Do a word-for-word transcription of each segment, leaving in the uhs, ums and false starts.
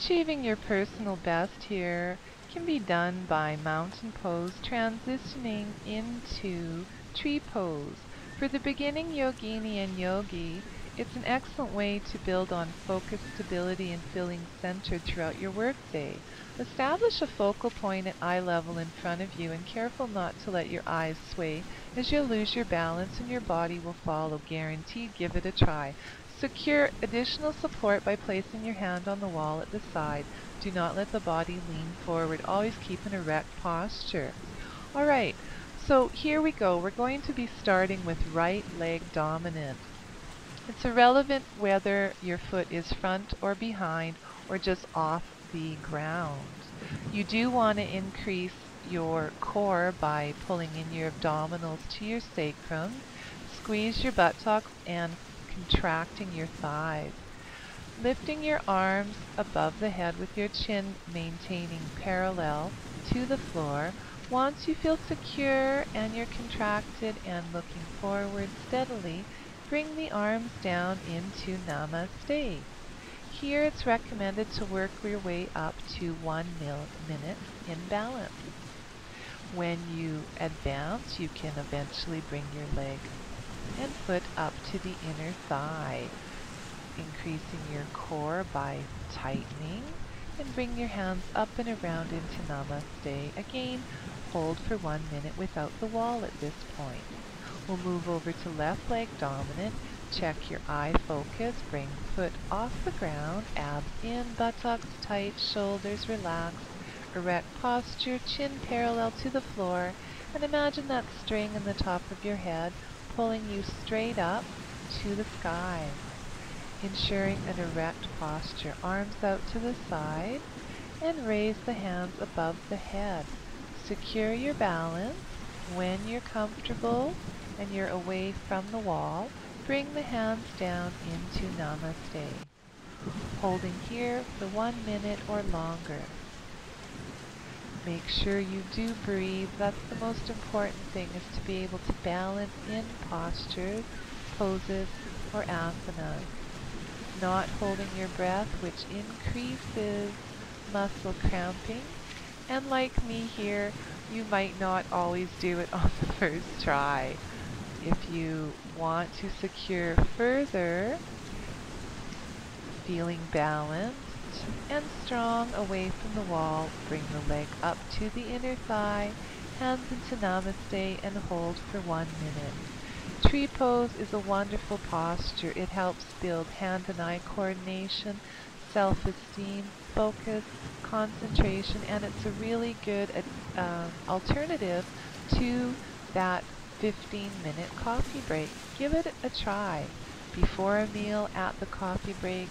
Achieving your personal best here can be done by mountain pose transitioning into tree pose. For the beginning yogini and yogi, it's an excellent way to build on focus, stability, and feeling centered throughout your workday. Establish a focal point at eye level in front of you and careful not to let your eyes sway as you'll lose your balance and your body will follow. Guaranteed, give it a try. Secure additional support by placing your hand on the wall at the side. Do not let the body lean forward. Always keep an erect posture. All right, so here we go. We're going to be starting with right leg dominant. It's irrelevant whether your foot is front or behind or just off the ground. You do want to increase your core by pulling in your abdominals to your sacrum. Squeeze your buttocks and contracting your thighs. Lifting your arms above the head with your chin maintaining parallel to the floor. Once you feel secure and you're contracted and looking forward steadily, bring the arms down into Namaste. Here it's recommended to work your way up to one minute in balance. When you advance, you can eventually bring your leg and foot up to the inner thigh, increasing your core by tightening, and bring your hands up and around into Namaste. Again, hold for one minute without the wall at this point. We'll move over to left leg dominant. Check your eye focus. Bring foot off the ground. Abs in, buttocks tight, shoulders relaxed. Erect posture, chin parallel to the floor. And imagine that string in the top of your head pulling you straight up to the sky. Ensuring an erect posture. Arms out to the side. And raise the hands above the head. Secure your balance. When you're comfortable and you're away from the wall, bring the hands down into Namaste, holding here for one minute or longer. Make sure you do breathe. That's the most important thing, is to be able to balance in postures, poses, or asanas. Not holding your breath, which increases muscle cramping. And like me here, you might not always do it on the first try. If you want to secure further, feeling balanced and strong away from the wall, bring the leg up to the inner thigh, hands into Namaste, and hold for one minute. Tree pose is a wonderful posture. It helps build hand and eye coordination, self-esteem, focus, concentration, and it's a really good uh, alternative to that fifteen minute coffee break. Give it a try before a meal, at the coffee break,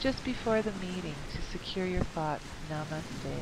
just before the meeting to secure your thoughts. Namaste.